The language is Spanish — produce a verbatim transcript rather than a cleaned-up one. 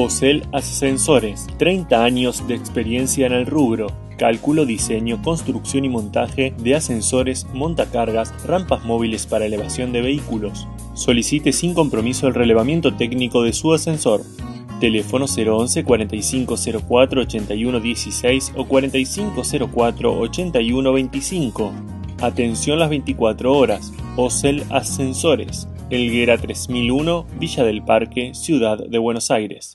Ocel Ascensores, treinta años de experiencia en el rubro. Cálculo, diseño, construcción y montaje de ascensores, montacargas, rampas móviles para elevación de vehículos. Solicite sin compromiso el relevamiento técnico de su ascensor. Teléfono cero once cuarenta y cinco cero cuatro ochenta y uno dieciséis o cuarenta y cinco cero cuatro ochenta y uno veinticinco. Atención las veinticuatro horas. Ocel Ascensores. Helguera tres mil uno, Villa del Parque, Ciudad de Buenos Aires.